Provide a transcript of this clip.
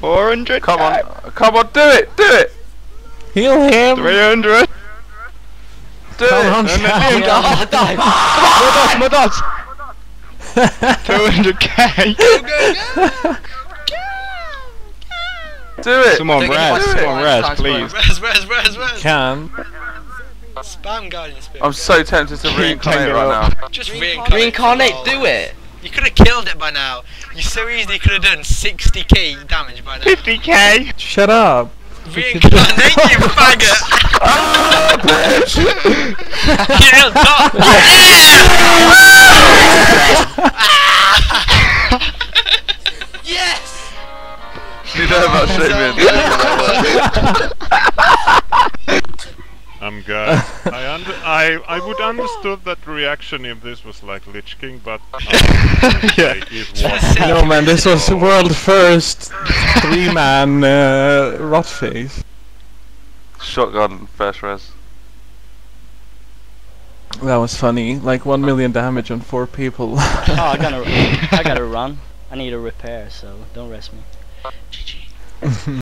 400. Come on. Come on, do it. Do it. Heal him. 300. Do it. Come on, my dodge. 200k. Go. Do it. Come on, Raz. Come on, Raz, please. Raz. Can. Spam guardian spirit. I'm so tempted to reincarnate right now. Just reincarnate. Do it. You could have killed it by now. You so easily could have done 60k damage by now. 50k. Shut up. Reincarnate, you faggot. Oh, bitch. Kill top. Yes. You know about shit, man. I'm glad. I would understood that reaction if this was like Lich King, but yeah. No man, this was world first 3-man Rotface. Shotgun first res. That was funny. Like 1 million damage on 4 people. Oh, I gotta run. I need a repair, so don't rest me. GG.